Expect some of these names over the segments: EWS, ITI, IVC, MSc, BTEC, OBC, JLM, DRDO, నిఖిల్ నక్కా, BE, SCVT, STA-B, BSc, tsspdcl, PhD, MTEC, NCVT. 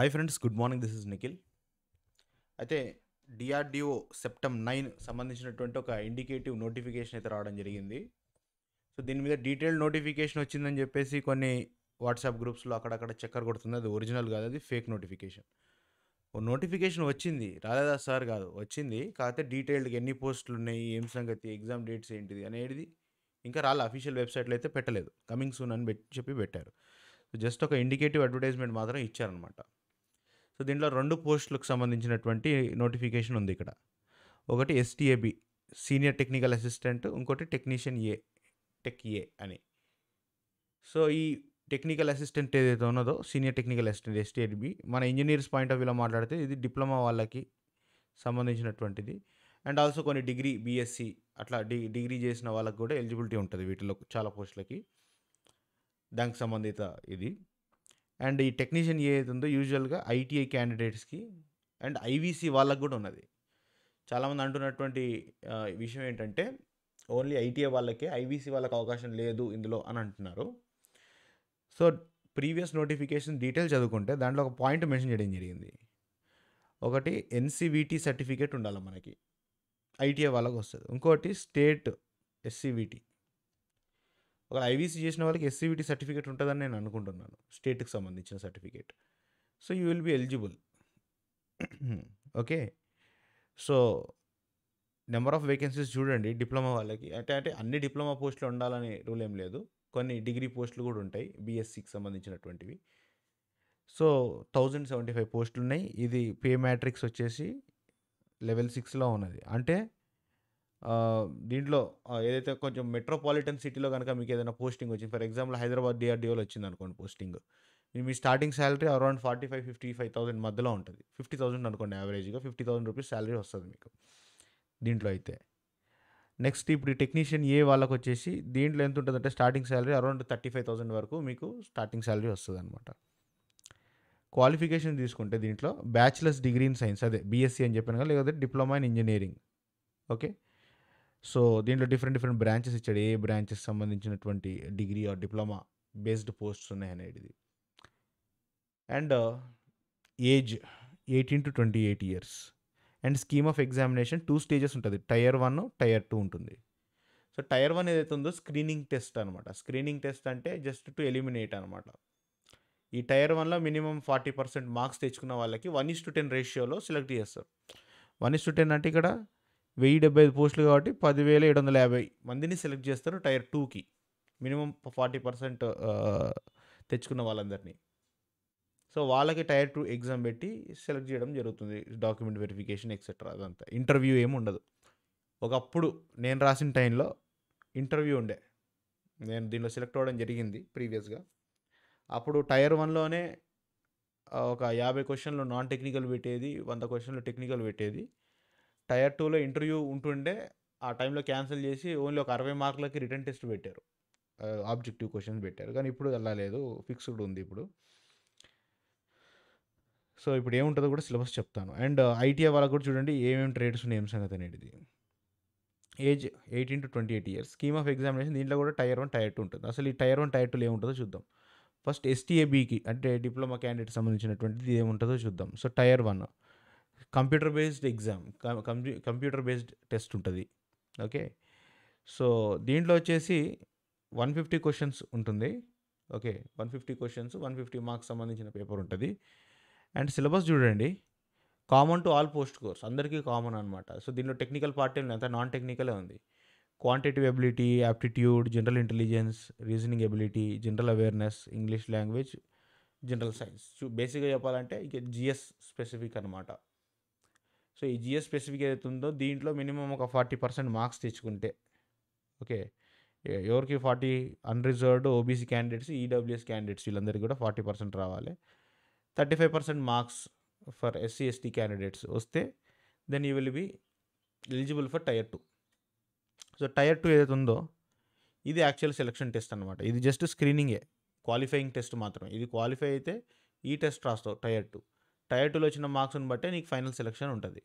Hi friends, good morning. This is Nikhil. అయితే DRDO September 9 సంబంధించినటువంటి ఒక ఇండికేటివ్ నోటిఫికేషన్ అయితే రావడం జరిగింది. సో దీని మీద డీటెయిల్డ్ నోటిఫికేషన్ వచ్చిందని చెప్పేసి కొన్ని వాట్సాప్ గ్రూప్స్లో అక్కడక్కడ చక్కర్ కొడుతుంది. అది ఒరిజినల్ కాదు, అది ఫేక్ నోటిఫికేషన్. ఓ నోటిఫికేషన్ వచ్చింది, రాలేదా సార్ కాదు, వచ్చింది. కాకపోతే డీటెయిల్డ్గా ఎన్ని పోస్టులు ఉన్నాయి, ఏం సంగతి, ఎగ్జామ్ డేట్స్ ఏంటిది అనేది ఇంకా రాలే. అఫీషియల్ వెబ్సైట్లో అయితే పెట్టలేదు, కమింగ్ సూన్ అని చెప్పి పెట్టారు. జస్ట్ ఒక ఇండికేటివ్ అడ్వర్టైజ్మెంట్ మాత్రం ఇచ్చారనమాట. సో దీంట్లో 2 పోస్టులకు సంబంధించినటువంటి నోటిఫికేషన్ ఉంది ఇక్కడ. ఒకటి STA-B సీనియర్ టెక్నికల్ అసిస్టెంట్, ఇంకోటి టెక్నీషియన్ ఏ, టెక్ ఏ అని. సో ఈ టెక్నికల్ అసిస్టెంట్ ఏదైతే ఉన్నదో, సీనియర్ టెక్నికల్ అసిస్టెంట్ STA-B, మన ఇంజనీర్స్ పాయింట్ ఆఫ్ వ్యూలో మాట్లాడితే ఇది డిప్లొమా వాళ్ళకి సంబంధించినటువంటిది. అండ్ ఆల్సో కొన్ని డిగ్రీ BSc అట్లా డిగ్రీ చేసిన వాళ్ళకి కూడా ఎలిజిబిలిటీ ఉంటుంది వీటిలో చాలా పోస్టులకి, దానికి సంబంధిత ఇది. అండ్ ఈ టెక్నీషియన్ ఏదైతే ఉందో యూజువల్గా ITI క్యాండిడేట్స్కి అండ్ IVC వాళ్ళకు కూడా ఉన్నది. చాలామంది అంటున్నటువంటి విషయం ఏంటంటే ఓన్లీ ITI వాళ్ళకే, IVC వాళ్ళకి అవకాశం లేదు ఇందులో అని అంటున్నారు. సో ప్రీవియస్ నోటిఫికేషన్ డీటెయిల్ చదువుకుంటే దాంట్లో ఒక పాయింట్ మెన్షన్ చేయడం జరిగింది. ఒకటి NCVT సర్టిఫికేట్ ఉండాలి మనకి, ITI వాళ్ళకి వస్తుంది. ఇంకోటి స్టేట్ SCVT. ఒక IVC చేసిన వాళ్ళకి SCVT సర్టిఫికేట్ ఉంటుందని నేను అనుకుంటున్నాను, స్టేట్కి సంబంధించిన certificate. So you will be eligible. Okay, so number of vacancies చూడండి డిప్లొమా వాళ్ళకి. అంటే అన్ని డిప్లొమా పోస్టులు ఉండాలని రూల్ ఏం లేదు, కొన్ని డిగ్రీ పోస్టులు కూడా ఉంటాయి BScకి సంబంధించినటువంటివి. సో 1075 పోస్టులు ఉన్నాయి. ఇది పే మ్యాట్రిక్స్ వచ్చేసి లెవెల్ 6లో ఉన్నది. అంటే దీంట్లో ఏదైతే కొంచెం మెట్రోపాలిటన్ సిటీలో కనుక మీకు ఏదైనా పోస్టింగ్ వచ్చింది, ఫర్ ఎగ్జాంపుల్ హైదరాబాద్ DRDOలో వచ్చింది అనుకోండి పోస్టింగ్, మీ స్టార్టింగ్ శాలరీ అరౌండ్ 45,000 మధ్యలో ఉంటుంది. 50,000 అనుకోండి యావరేజ్గా, 50,000 రూపీస్ శాలరీ వస్తుంది మీకు దీంట్లో అయితే. నెక్స్ట్ ఇప్పుడు టెక్నీషియన్ ఏ వాళ్ళకి వచ్చేసి దీంట్లో ఎంత ఉంటుందంటే స్టార్టింగ్ శాలరీ అరౌండ్ 35,000 వరకు మీకు స్టార్టింగ్ శాలరీ వస్తుంది అనమాట. క్వాలిఫికేషన్ తీసుకుంటే దీంట్లో బ్యాచిలర్స్ డిగ్రీ ఇన్ సైన్స్, అదే BSc అని చెప్పాను కదా, లేకపోతే diploma in engineering. Okay, so దీంట్లో డిఫరెంట్ బ్రాంచెస్ ఇచ్చాడు, ఏ బ్రాంచెస్ సంబంధించినటువంటి degree or diploma based posts ఉన్నాయి అనేది. And age 18 to 28 years. And scheme of examination 2 stages ఉంటుంది, Tier 1, Tier 2 ఉంటుంది. సో Tier 1 ఏదైతే ఉందో స్క్రీనింగ్ టెస్ట్ అనమాట. స్క్రీనింగ్ టెస్ట్ అంటే జస్ట్ టు ఎలిమినేట్ అనమాట. ఈ Tier 1లో మినిమం 40% మార్క్స్ తెచ్చుకున్న వాళ్ళకి 1:10 రేషియోలో సెలెక్ట్ చేస్తారు. 1:10 అంటే ఇక్కడ 1075 పోస్టులు కాబట్టి 10,750 మందిని సెలెక్ట్ చేస్తారు Tier 2కి, మినిమం 40% తెచ్చుకున్న వాళ్ళందరినీ. సో వాళ్ళకి Tier 2 ఎగ్జామ్ పెట్టి సెలెక్ట్ చేయడం జరుగుతుంది. డాక్యుమెంట్ వెరిఫికేషన్ ఎక్సెట్రా అదంతా. ఇంటర్వ్యూ ఏమి ఉండదు. ఒకప్పుడు నేను రాసిన టైంలో ఇంటర్వ్యూ ఉండే, నేను దీనిలో సెలెక్ట్ అవ్వడం జరిగింది ప్రీవియస్గా. అప్పుడు Tier 1లోనే ఒక 50 క్వశ్చన్లు నాన్ టెక్నికల్ పెట్టేది, 100 క్వశ్చన్లు టెక్నికల్ పెట్టేది. Tier 2లో ఇంటర్వ్యూ ఉంటుండే, ఆ టైంలో క్యాన్సిల్ చేసి ఓన్లీ ఒక 60 మార్కులకి రిటర్న్ టెస్ట్ పెట్టారు, ఆబ్జెక్టివ్ క్వశ్చన్స్ పెట్టారు. కానీ ఇప్పుడు అలా లేదు, ఫిక్స్డ్ ఉంది ఇప్పుడు. సో ఇప్పుడు ఏముంటుందో కూడా సిలబస్ చెప్తాను. అండ్ ITI వాళ్ళకు కూడా చూడండి ఏమేమి ట్రేడ్స్ ఉన్నాయి, ఏం సంగతి అనేది. Age 18 to 28 years. Scheme of examination దీంట్లో కూడా Tier 1, Tier 2 ఉంటుంది. అసలు ఈ Tier 1, Tier 2 ఏముంటుందో చూద్దాం. ఫస్ట్ STA-Bకి అంటే డిప్లొమా క్యాండిడేట్ సంబంధించినటువంటిది ఏముంటుందో చూద్దాం. So Tier 1 computer based exam, computer based test ఉంటుంది. ఓకే, సో దీంట్లో వచ్చేసి 150 క్వశ్చన్స్ ఉంటుంది. ఓకే, 150 క్వశ్చన్స్, 150 మార్క్స్ సంబంధించిన పేపర్ ఉంటుంది. అండ్ సిలబస్ చూడండి, common to all post course, అందరికీ కామన్ అనమాట. సో దీంట్లో టెక్నికల్ పార్ట్ ఏం లేదు, నాన్ టెక్నికలే ఉంది. Quantitative ability, aptitude, general intelligence, reasoning ability, general awareness, English language, general science. బేసిక్గా చెప్పాలంటే ఇక GS స్పెసిఫిక్ అనమాట. సో ఈ GS స్పెసిఫిక్ ఏదైతే ఉందో దీంట్లో మినిమం ఒక 40% మార్క్స్ తెచ్చుకుంటే, ఓకే, ఎవరికి 40, unreserved OBC candidates, EWS candidates వీళ్ళందరికీ కూడా 40% రావాలి. 35% మార్క్స్ ఫర్ SC/ST క్యాండిడేట్స్ వస్తే then you will be eligible for Tier 2. So Tier 2 ఏదైతే ఉందో ఇది యాక్చువల్ సెలక్షన్ టెస్ట్ అనమాట. ఇది జస్ట్ స్క్రీనింగే, క్వాలిఫైయింగ్ టెస్ట్ మాత్రమే. ఇది క్వాలిఫై అయితే ఈ టెస్ట్ రాస్తావు Tier 2. Tier 2లో వచ్చిన మార్క్స్ని బట్టే నీకు ఫైనల్ సెలక్షన్ ఉంటుంది.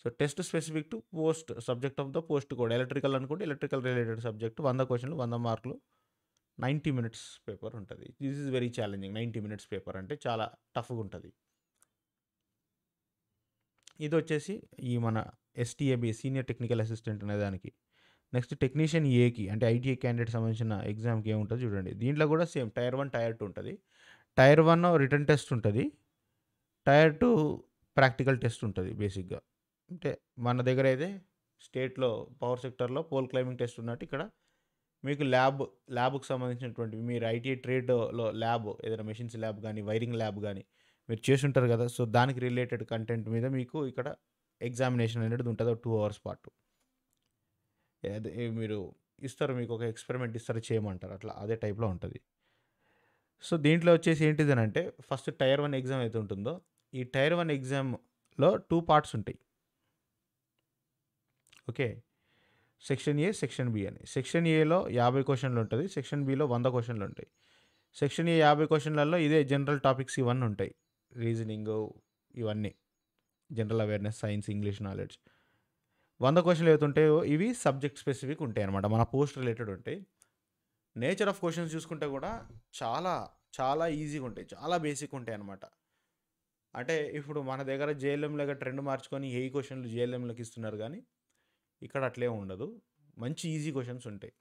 So test specific to post, subject of the post code. Electrical అనుకుంటే ఎలక్ట్రికల్ రిలేటెడ్ సబ్జెక్ట్ 100 క్వశ్చన్లు, 100 మార్కులు 90 minutes పేపర్ ఉంటుంది. This is very challenging. 90 minutes paper అంటే చాలా టఫ్గా ఉంటుంది. ఇది వచ్చేసి ఈ మన STA-B సీనియర్ టెక్నికల్ అసిస్టెంట్ అనే దానికి. నెక్స్ట్ టెక్నీషియన్ ఏకి అంటే ITI క్యాండిడేట్ సంబంధించిన ఎగ్జామ్కి ఏముంటుంది చూడండి. దీంట్లో కూడా సేమ్ టైర్ 1, టైర్ 2 ఉంటుంది. టైర్ 1 రిటర్న్ టెస్ట్ ఉంటుంది, టైర్ 2 ప్రాక్టికల్ టెస్ట్ ఉంటుంది. బేసిక్గా అంటే మన దగ్గర అయితే స్టేట్లో పవర్ సెక్టర్లో పోల్ క్లైంబింగ్ టెస్ట్ ఉన్నట్టు ఇక్కడ మీకు ల్యాబ్కు సంబంధించినటువంటి మీరు ITI ట్రేడ్లో ల్యాబ్ ఏదైనా మెషిన్స్ ల్యాబ్ కానీ వైరింగ్ ల్యాబ్ కానీ మీరు చేస్తుంటారు కదా, సో దానికి రిలేటెడ్ కంటెంట్ మీద మీకు ఇక్కడ ఎగ్జామినేషన్ అనేది ఉంటుంది. 2 hours పాటు మీరు ఇస్తారు, మీకు ఒక ఎక్స్పెరిమెంట్ ఇస్తారు చేయమంటారు, అట్లా అదే టైప్లో ఉంటుంది. సో దీంట్లో వచ్చేసి ఏంటిది అని అంటే ఫస్ట్ టైర్ 1 ఎగ్జామ్ అయితే ఉంటుందో ఈ టైర్ 1 ఎగ్జామ్లో 2 parts ఉంటాయి. Okay, section A, section B అని. సెక్షన్ ఏలో 50 questions ఉంటుంది, సెక్షన్ బిలో 100 questions ఉంటాయి. సెక్షన్ A 50 questions ఇదే జనరల్ టాపిక్స్ ఇవన్నీ ఉంటాయి, రీజనింగ్ ఇవన్నీ, general awareness, science, English knowledge. 100 questions ఏవైతుంటాయో ఇవి సబ్జెక్ట్ స్పెసిఫిక్ ఉంటాయి అనమాట, మన పోస్ట్ రిలేటెడ్ ఉంటాయి. నేచర్ ఆఫ్ క్వశ్చన్స్ చూసుకుంటే కూడా చాలా చాలా ఈజీగా ఉంటాయి, చాలా బేసిక్ ఉంటాయి అనమాట. అంటే ఇప్పుడు మన దగ్గర JLM లాగా ట్రెండ్ మార్చుకొని ఏ క్వశ్చన్లు JLMలకు ఇస్తున్నారు, కానీ ఇక్కడ అట్లే ఉండదు, మంచి ఈజీ క్వశ్చన్స్ ఉంటాయి.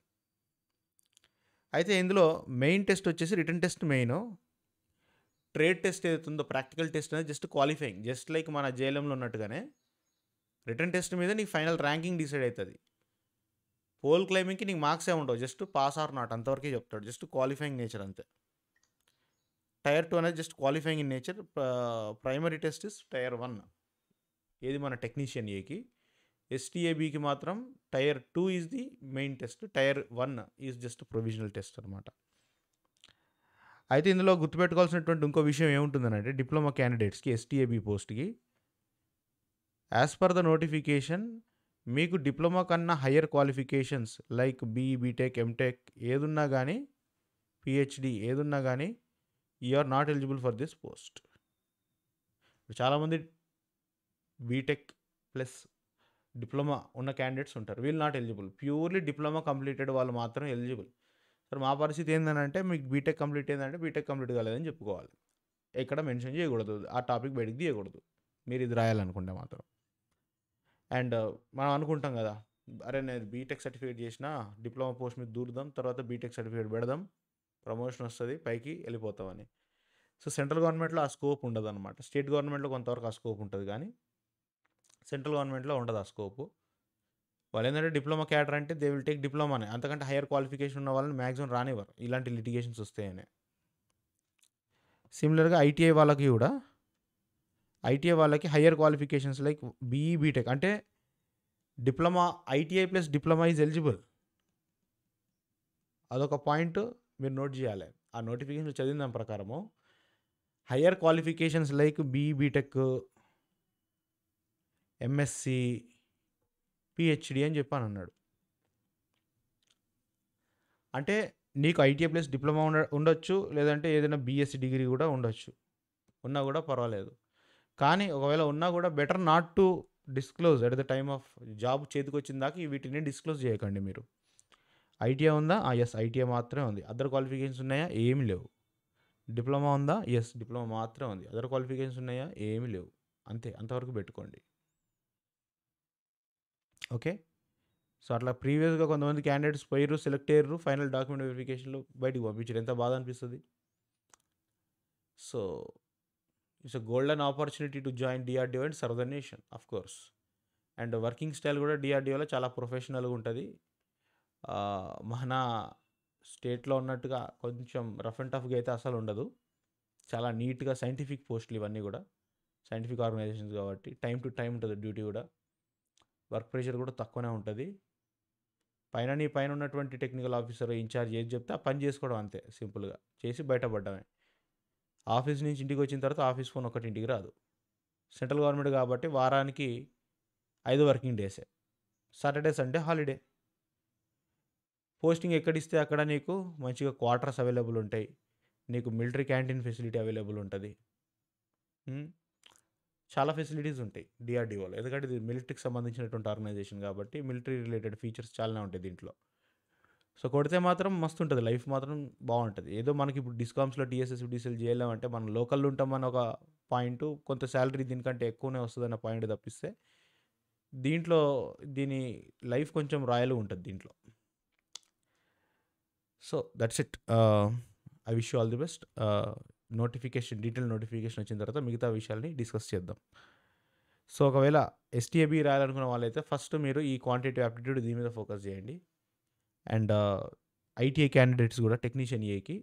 అయితే ఇందులో మెయిన్ టెస్ట్ వచ్చేసి written test main. Trade test ఏదైతుందో ప్రాక్టికల్ టెస్ట్ అనేది జస్ట్ క్వాలిఫైయింగ్, జస్ట్ లైక్ మన JLMలో ఉన్నట్టుగానే రిటర్న్ టెస్ట్ మీద నీకు ఫైనల్ ర్యాంకింగ్ డిసైడ్ అవుతుంది. పోల్ క్లైంబింగ్కి నీకు మార్క్స్ ఏమి ఉండవు, జస్ట్ పాస్ ఆర్ నాట్ అంతవరకే చెప్తాడు, జస్ట్ క్వాలిఫైయింగ్ నేచర్ అంతే. టైర్ 2 అనేది just qualifying in nature. Primary test is tier 1 ఏది మన టెక్నీషియన్ ఏకి. STA-Bకి మాత్రం tier 2 is the main test, tier 1 is just provisional test అనమాట. అయితే ఇందులో గుర్తుపెట్టుకోవాల్సినటువంటి ఇంకో విషయం ఏముంటుందనంటే డిప్లొమా క్యాండిడేట్స్కి STA-B పోస్ట్కి యాజ్ పర్ ద నోటిఫికేషన్ మీకు డిప్లొమా కన్నా higher qualifications like BE, BTEC, MTEC ఏదున్నా కానీ, PhD ఏదున్నా కానీ you are not eligible for this post. చాలామంది BTEC ప్లస్ డిప్లొమా ఉన్న క్యాండిడేట్స్ ఉంటారు, వీళ్ళు not eligible. Purely diploma completed వాళ్ళు మాత్రం ఎలిజిబుల్. సరే మా పరిస్థితి ఏంటంటే మీకు BTEC కంప్లీట్ ఏంటంటే BTEC కంప్లీట్ కాలేదని చెప్పుకోవాలి, ఎక్కడ మెన్షన్ చేయకూడదు, ఆ టాపిక్ బయటకు తీయకూడదు మీరు ఇది రాయాలనుకుంటే మాత్రం. అండ్ మనం అనుకుంటాం కదా, అరే నేను BTEC సర్టిఫికేట్ చేసిన డిప్లొమా పోస్ట్ మీద దూరుదాం, తర్వాత BTEC సర్టిఫికేట్ పెడదాం, ప్రమోషన్ వస్తుంది, పైకి వెళ్ళిపోతామని. సో సెంట్రల్ గవర్నమెంట్లో ఆ స్కోప్ ఉండదు అనమాట. స్టేట్ గవర్నమెంట్లో కొంతవరకు ఆ స్కోప్ ఉంటుంది, కానీ సెంట్రల్ గవర్నమెంట్లో ఉండదు ఆ స్కోపు. వాళ్ళు ఏంటంటే డిప్లొమా క్యాడర్ అంటే దే విల్ టేక్ డిప్లొమానే, అంతకంటే హైయర్ క్వాలిఫికేషన్ ఉన్న వాళ్ళని మ్యాక్సిమం రానివ్వరు ఇలాంటి లిటిగేషన్స్ వస్తాయని. సిమిలర్గా ITI వాళ్ళకి కూడా, ITI వాళ్ళకి higher qualifications like BE, BTEC అంటే డిప్లొమా ITI plus diploma is eligible. అదొక పాయింట్ మీరు నోట్ చేయాలి. ఆ నోటిఫికేషన్ చదివిన దాని ప్రకారము higher qualifications like BE, BTEC, MSc, PhD అని చెప్పాను అన్నాడు. అంటే నీకు ITI ప్లస్ డిప్లొమా ఉండొచ్చు, లేదంటే ఏదైనా BSc డిగ్రీ కూడా ఉండొచ్చు, ఉన్నా కూడా పర్వాలేదు. కానీ ఒకవేళ ఉన్నా కూడా better not to disclose at the time of job చేతికి వచ్చిన దాకా వీటిని డిస్క్లోజ్ చేయకండి మీరు. ITI ఉందా? ఎస్ ITI మాత్రమే ఉంది. అదర్ క్వాలిఫికేషన్స్ ఉన్నాయా? ఏమి లేవు. డిప్లొమా ఉందా? ఎస్ డిప్లొమా మాత్రమే ఉంది. అదర్ క్వాలిఫికేషన్స్ ఉన్నాయా? ఏమి లేవు. అంతే, అంతవరకు పెట్టుకోండి. ఓకే, సో అట్లా ప్రీవియస్గా కొంతమంది క్యాండిడేట్స్ పోయారు, సెలెక్ట్ అయ్యారు, ఫైనల్ డాక్యుమెంట్ వెరిఫికేషన్లో బయటకు పంపించారు. ఎంత బాధ అనిపిస్తుంది. So it's a golden opportunity to join DRDO and serve the nation of course. And working style కూడా DRDOలో చాలా ప్రొఫెషనల్గా ఉంటుంది. మన స్టేట్లో ఉన్నట్టుగా కొంచెం రఫ్ అండ్ టఫ్గా అయితే అసలు ఉండదు, చాలా నీట్గా సైంటిఫిక్ పోస్టులు ఇవన్నీ కూడా, సైంటిఫిక్ ఆర్గనైజేషన్స్ కాబట్టి టైం టు టైం ఉంటుంది డ్యూటీ కూడా, వర్క్ ప్రెషర్ కూడా తక్కువనే ఉంటుంది. పైన నీ పైన ఉన్నటువంటి టెక్నికల్ ఆఫీసర్ ఇన్ఛార్జ్ ఏది చెప్తే ఆ పని చేసుకోవడం, అంతే సింపుల్గా చేసి బయటపడ్డమే. ఆఫీస్ నుంచి ఇంటికి వచ్చిన తర్వాత ఆఫీస్ ఫోన్ ఒకటి ఇంటికి రాదు. సెంట్రల్ గవర్నమెంట్ కాబట్టి వారానికి 5 working days, Saturday Sunday holiday. Posting ఎక్కడిస్తే అక్కడ నీకు మంచిగా క్వార్టర్స్ అవైలబుల్ ఉంటాయి, నీకు మిలిటరీ క్యాంటీన్ ఫెసిలిటీ అవైలబుల్ ఉంటుంది, చాలా ఫెసిలిటీస్ ఉంటాయి DRDOలో. ఎందుకంటే ఇది మిలిటరీకి సంబంధించినటువంటి ఆర్గనైజేషన్ కాబట్టి మిలిటరీ రిలేటెడ్ ఫీచర్స్ చాలానే ఉంటాయి దీంట్లో. సో కొడితే మాత్రం మస్తు ఉంటుంది, లైఫ్ మాత్రం బాగుంటుంది. ఏదో మనకి ఇప్పుడు డిస్కామ్స్లో టీఎస్ఎస్ డిఎస్ఎల్ JLM అంటే మనం లోకల్లో ఉంటామని ఒక పాయింట్, కొంత శాలరీ దీనికంటే ఎక్కువనే వస్తుందన్న పాయింట్ తప్పిస్తే దీంట్లో దీని లైఫ్ కొంచెం రాయల్గా ఉంటుంది దీంట్లో. So that's it. I wish you all the best. Notification detail notification వచ్చిన తర్వాత మిగతా విషయాల్ని డిస్కస్ చేద్దాం. సో ఒకవేళ STA-B రాయాలనుకున్న వాళ్ళైతే ఫస్ట్ మీరు ఈ క్వాంటిటేటివ్ యాప్టిట్యూడ్ దీని మీద ఫోకస్ చేయండి. అండ్ ITI క్యాండిడేట్స్ కూడా టెక్నీషియన్ ఏకి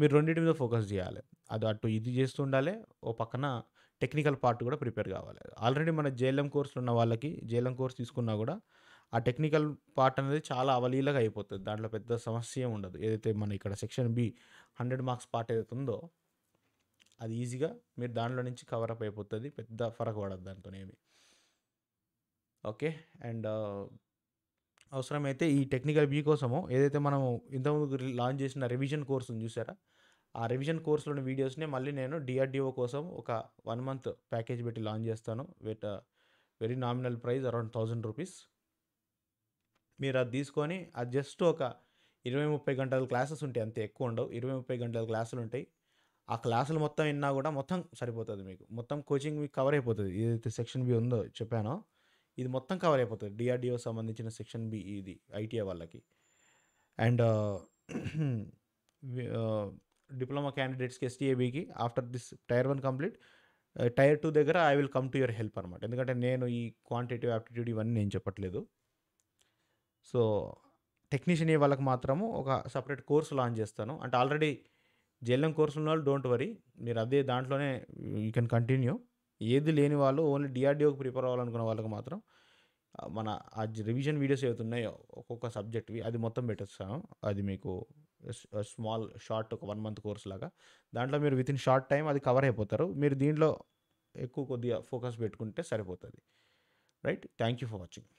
మీరు రెండింటి మీద ఫోకస్ చేయాలి. అది అటు ఇది చేస్తూ ఉండాలి, ఓ పక్కన టెక్నికల్ పార్ట్ కూడా ప్రిపేర్ కావాలి. ఆల్రెడీ మన JLM కోర్సులు ఉన్న వాళ్ళకి JLM కోర్స్ తీసుకున్నా కూడా ఆ టెక్నికల్ పార్ట్ అనేది చాలా అవలీలగా అయిపోతుంది, దాంట్లో పెద్ద సమస్య ఉండదు. ఏదైతే మన ఇక్కడ సెక్షన్ B 100 మార్క్స్ పార్ట్ ఏదైతే ఉందో అది ఈజీగా మీరు దాంట్లో నుంచి కవరప్ అయిపోతుంది, పెద్ద ఫరక్ పడదు దాంతో ఏమి. ఓకే, అండ్ అవసరమైతే ఈ టెక్నికల్ B కోసము ఏదైతే మనము ఇంతకుముందు లాంచ్ చేసిన రివిజన్ కోర్స్ ఉంది చూసారా, ఆ రివిజన్ కోర్సులోని వీడియోస్ని మళ్ళీ నేను DRDO కోసం ఒక 1 month ప్యాకేజ్ పెట్టి లాంచ్ చేస్తాను with very nominal price around 1000 rupees. మీరు అది తీసుకొని అది జస్ట్ ఒక 20-30 గంటల క్లాసెస్ ఉంటాయి, అంతే ఎక్కువ ఉండవు, 20-30 గంటల క్లాసులు ఉంటాయి. ఆ క్లాసులు మొత్తం విన్నా కూడా మొత్తం సరిపోతుంది మీకు, మొత్తం కోచింగ్ మీకు కవర్ అయిపోతుంది. ఏదైతే సెక్షన్ B ఉందో చెప్పానో ఇది మొత్తం కవర్ అయిపోతుంది, DRDO సంబంధించిన సెక్షన్ B ఇది ITI వాళ్ళకి. అండ్ డిప్లొమా క్యాండిడేట్స్కి STA-Bకి after this Tier 1 complete, Tier 2 దగ్గర I will come to your help అనమాట. ఎందుకంటే నేను ఈ క్వాంటిటేటివ్ యాప్టిట్యూడ్ ఇవన్నీ నేను చెప్పట్లేదు. సో టెక్నీషియన్ వాళ్ళకి మాత్రము ఒక సపరేట్ కోర్సు లాంచ్ చేస్తాను. అంటే ఆల్రెడీ JLM కోర్సు ఉన్న వాళ్ళు డోంట్ వరీ, మీరు అదే దాంట్లోనే యూ కెన్ కంటిన్యూ. ఏది లేని వాళ్ళు ఓన్లీ DRDOకి ప్రిపేర్ అవ్వాలనుకున్న వాళ్ళకి మాత్రం మన ఆ రివిజన్ వీడియోస్ ఏవైతున్నాయో ఒక్కొక్క సబ్జెక్ట్వి అది మొత్తం పెట్టేస్తాను. అది మీకు స్మాల్ షార్ట్ ఒక 1 month కోర్స్ లాగా, దాంట్లో మీరు వితిన్ షార్ట్ టైం అది కవర్ అయిపోతారు. మీరు దీంట్లో ఎక్కువ కొద్దిగా ఫోకస్ పెట్టుకుంటే సరిపోతుంది. Right, thank you for watching.